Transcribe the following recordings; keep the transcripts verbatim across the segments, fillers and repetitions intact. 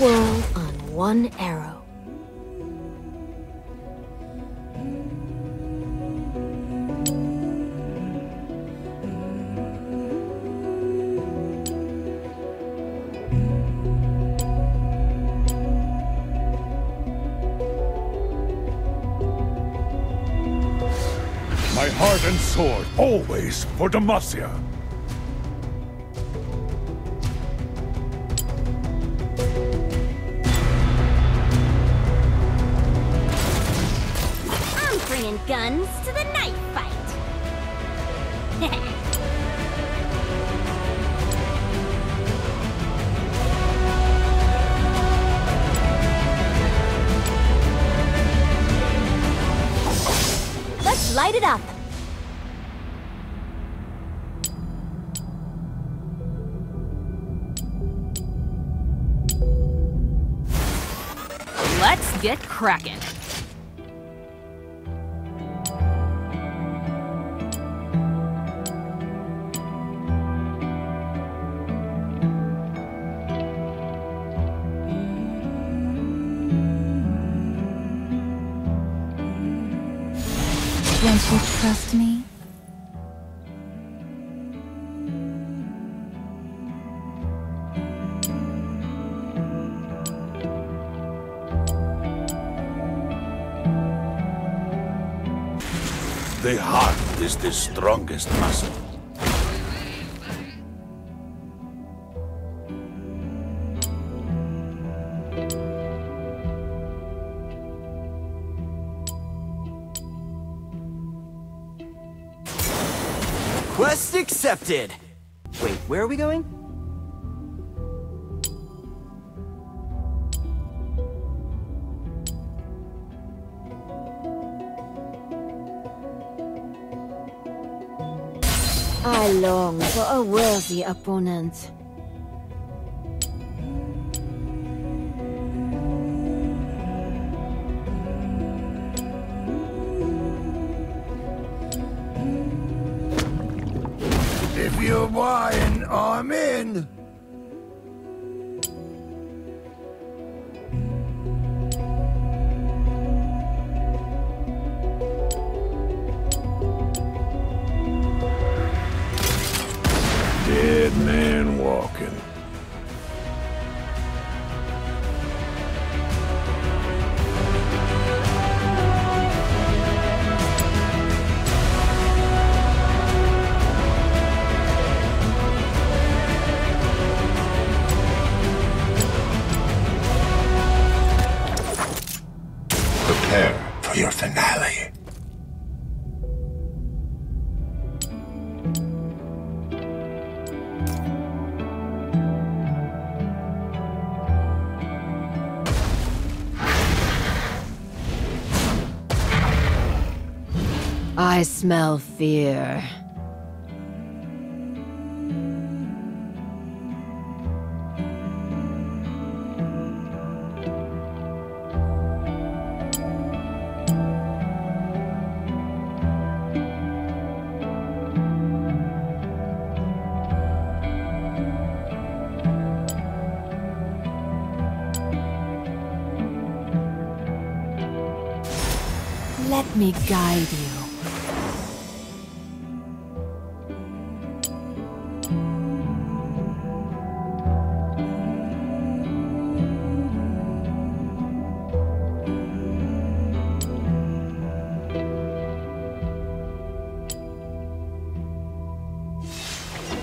world on one arrow. My heart and sword, always for Demacia. I'm bringing guns to the night fight. Light it up! Let's get cracking! Don't you trust me? The heart is the strongest muscle. Quest accepted! Wait, where are we going? I long for a worthy opponent. If you're buying, I'm in! Dead man walking. Prepare for your finale. I smell fear. Let me guide you.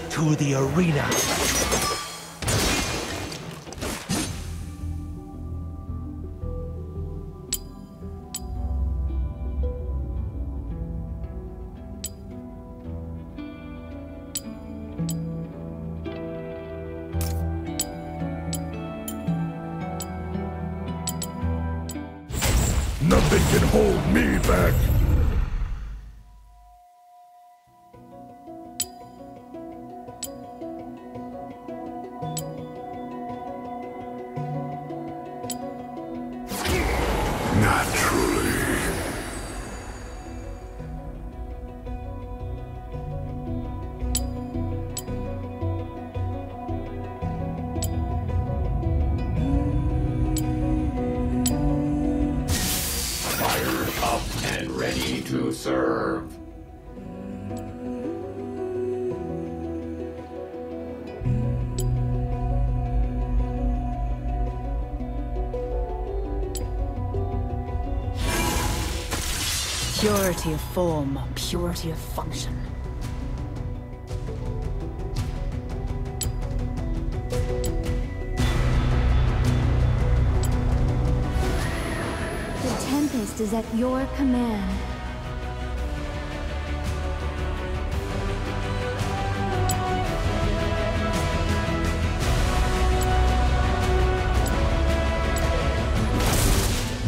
To the arena. Nothing can hold me back. Naturally. Mm. ready to serve. Purity of form, purity of function. The Tempest is at your command.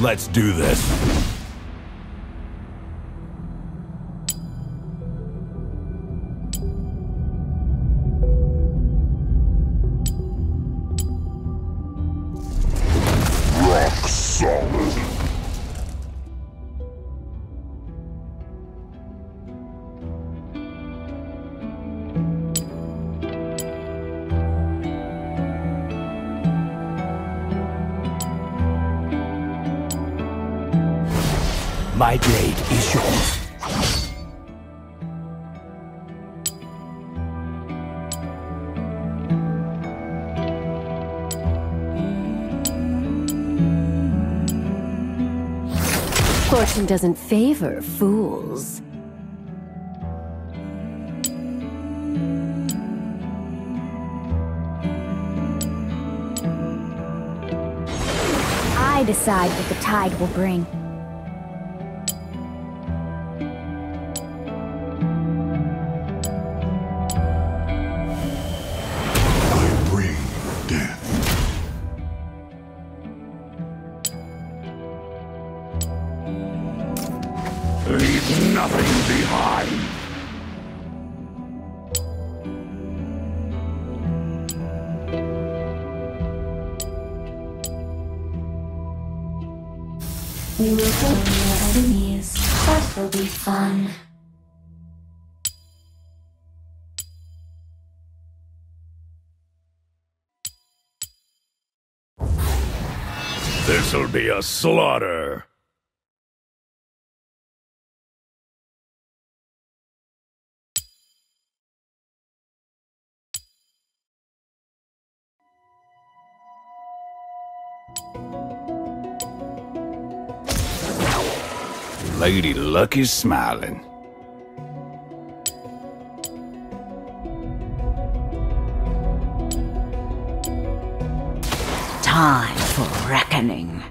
Let's do this. My blade is yours. Fortune doesn't favor fools. I decide what the tide will bring. Leave nothing behind. We will kill your enemies. That will be fun. This'll be a slaughter. Lady Luck is smiling. Time for reckoning.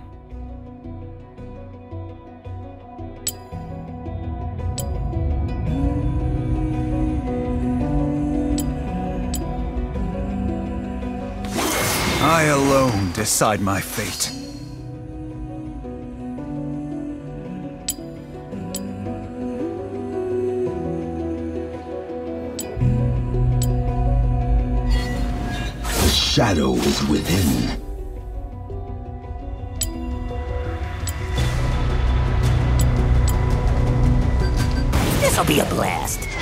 I alone decide my fate. Shadow is within. This'll be a blast.